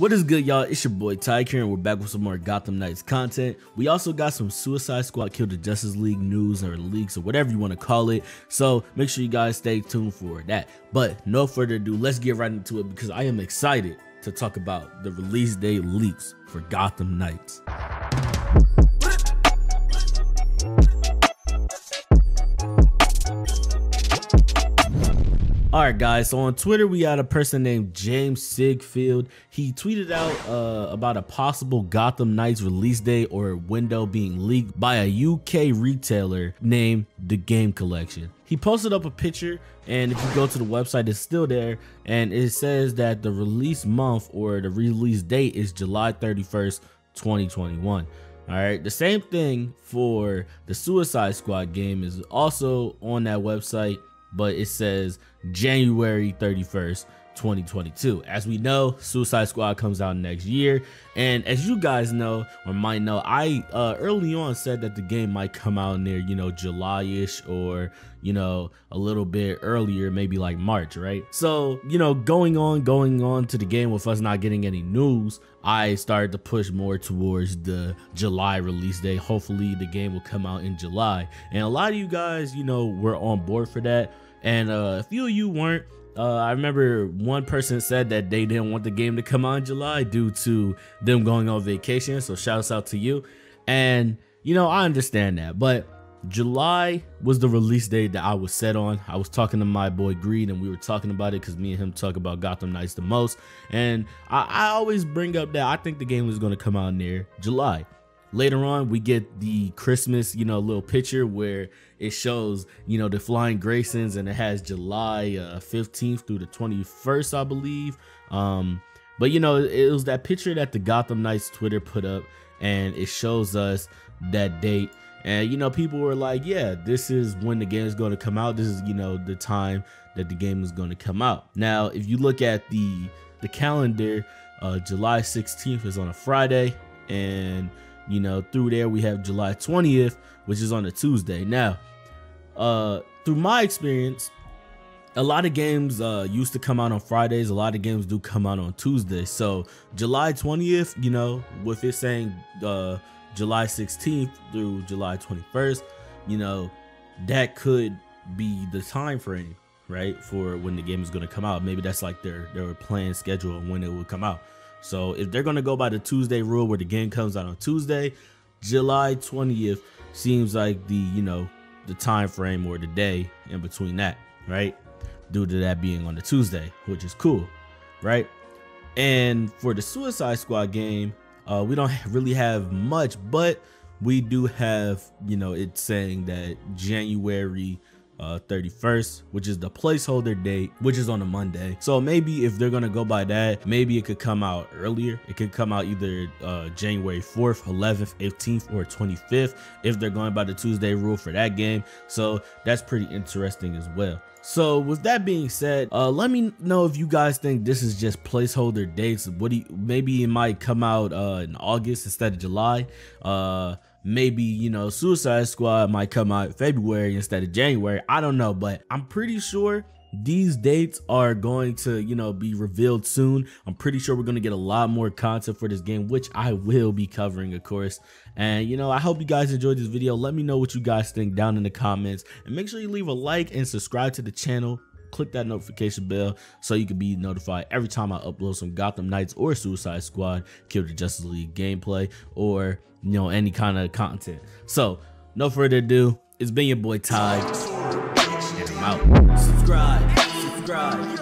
What is good, y'all? It's your boy Tyke here, and we're back with some more Gotham Knights content. We also got some Suicide Squad Kill the Justice League news or leaks or whatever you want to call it, so make sure you guys stay tuned for that. But no further ado, let's get right into it because I am excited to talk about the release day leaks for Gotham Knights. Alright guys, so on Twitter we had a person named James Sigfield. He tweeted out about a possible Gotham Knights release date or window being leaked by a UK retailer named The Game Collection. He posted up a picture, and if you go to the website, it's still there, and it says that the release month or the release date is July 31st, 2021. Alright, the same thing for the Suicide Squad game is also on that website, but it says January 31st, 2022. As we know, Suicide Squad comes out next year. And as you guys know, or might know, I early on said that the game might come out near, you know, July-ish or, you know, a little bit earlier, maybe like March, right? So, you know, going on to the game with us not getting any news, I started to push more towards the July release day. Hopefully the game will come out in July. And a lot of you guys, you know, were on board for that. And a few of you weren't. I remember one person said that they didn't want the game to come out in July due to them going on vacation. So shouts out to you. And, you know, I understand that. But July was the release date that I was set on. I was talking to my boy Greed, and we were talking about it because me and him talk about Gotham Knights the most. And I always bring up that I think the game was going to come out near July. Later on, we get the Christmas, you know, little picture where it shows, you know, the Flying Graysons, and it has July 15th through the 21st, I believe. But, you know, it was that picture that the Gotham Knights Twitter put up, and it shows us that date. And, you know, people were like, yeah, this is when the game is going to come out. This is, you know, the time that the game is going to come out. Now, if you look at the calendar, July 16th is on a Friday, and you know, through there we have July 20th, which is on a Tuesday. Now, through my experience, a lot of games used to come out on Fridays. A lot of games do come out on Tuesdays. So July 20th, you know, with it saying July 16th through July 21st, you know, that could be the time frame, right, for when the game is going to come out. Maybe that's like their planned schedule and when it would come out. So if they're going to go by the Tuesday rule where the game comes out on Tuesday, July 20th seems like the, you know, the time frame or the day in between that, right? Due to that being on the Tuesday, which is cool, right? And for the Suicide Squad game, we don't really have much, but we do have, you know, it's saying that January 31st, which is the placeholder date, which is on a Monday. So maybe if they're gonna go by that, maybe it could come out earlier. It could come out either January 4th, 11th, 18th, or 25th if they're going by the Tuesday rule for that game. So that's pretty interesting as well. So with that being said, let me know if you guys think this is just placeholder dates. What do you, maybe it might come out in August instead of July. Maybe, you know, Suicide Squad might come out February instead of January. I don't know, but I'm pretty sure these dates are going to, you know, be revealed soon. I'm pretty sure we're going to get a lot more content for this game, which I will be covering, of course. And, you know, I hope you guys enjoyed this video. Let me know what you guys think down in the comments, and make sure you leave a like and subscribe to the channel. Click that notification bell so you can be notified every time I upload some Gotham Knights or Suicide Squad Kill the Justice League gameplay, or, you know, any kind of content. So no further ado, it's been your boy Ty, and I'm out. Subscribe.